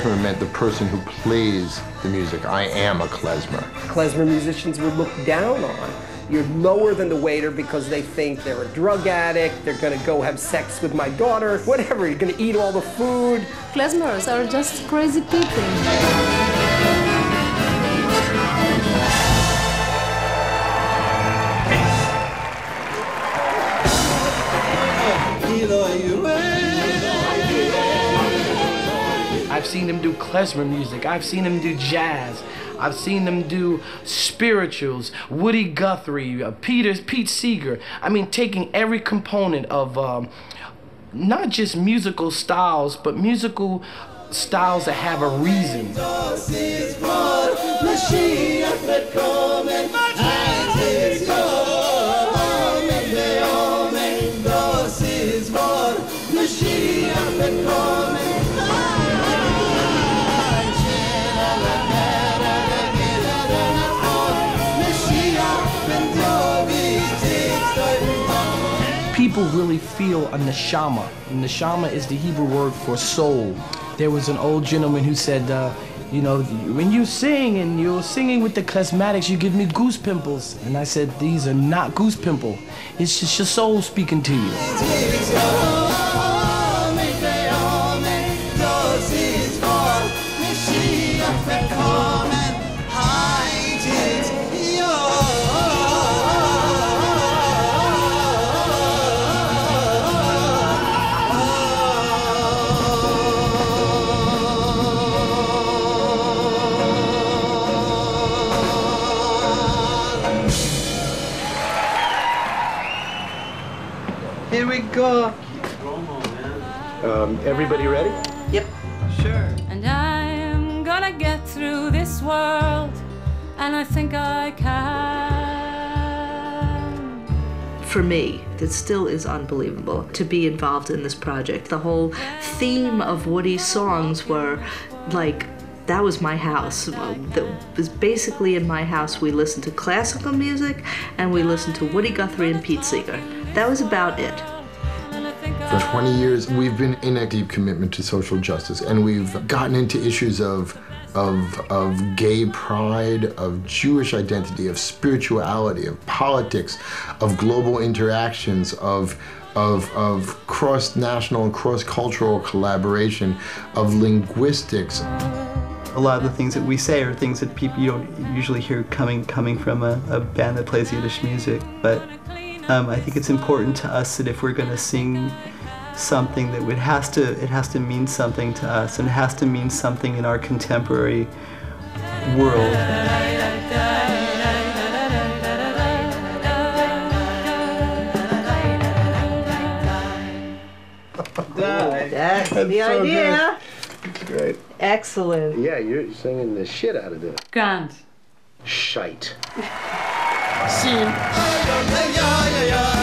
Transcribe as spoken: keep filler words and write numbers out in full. klezmer meant the person who plays the music. I am a klezmer. Klezmer musicians were looked down on. You're lower than the waiter because they think they're a drug addict, they're going to go have sex with my daughter, whatever, you're going to eat all the food. Klezmers are just crazy people. I've seen them do klezmer music, I've seen them do jazz, I've seen them do spirituals, Woody Guthrie, uh, Peter, Pete Seeger. I mean, taking every component of um, not just musical styles, but musical styles that have a reason. People really feel a neshama. Neshama is the Hebrew word for soul. There was an old gentleman who said, uh, you know, when you sing and you're singing with the Klezmatics, you give me goose pimples. And I said, these are not goose pimples. It's just your soul speaking to you. Here we go. Keep going on, man. Um, everybody ready? Yep. Sure. And I'm gonna get through this world, and I think I can. For me, it still is unbelievable to be involved in this project. The whole theme of Woody's songs were like, that was my house. That was basically in my house. We listened to classical music, and we listened to Woody Guthrie and Pete Seeger. That was about it. For twenty years, we've been in a deep commitment to social justice, and we've gotten into issues of, of, of gay pride, of Jewish identity, of spirituality, of politics, of global interactions, of, of, of cross-national and cross-cultural collaboration, of linguistics. A lot of the things that we say are things that people you don't usually hear coming, coming from a, a band that plays Yiddish music, but Um, I think it's important to us that if we're going to sing something, that it has to it has to mean something to us, and it has to mean something in our contemporary world. That's, That's the so idea. Good. Great. Excellent. Yeah, you're singing the shit out of this. Grand. Shite. Scene.